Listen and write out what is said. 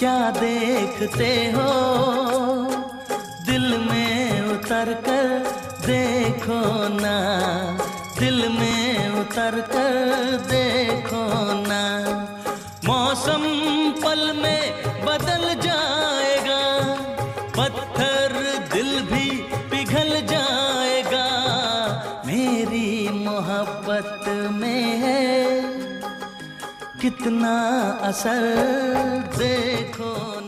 क्या देखते हो, दिल में उतर कर देखो ना, दिल में उतर कर देखो ना। मौसम पल में बदल जाएगा, पत्थर दिल भी पिघल जाएगा। मेरी मोहब्बत में है कितना असर देखो।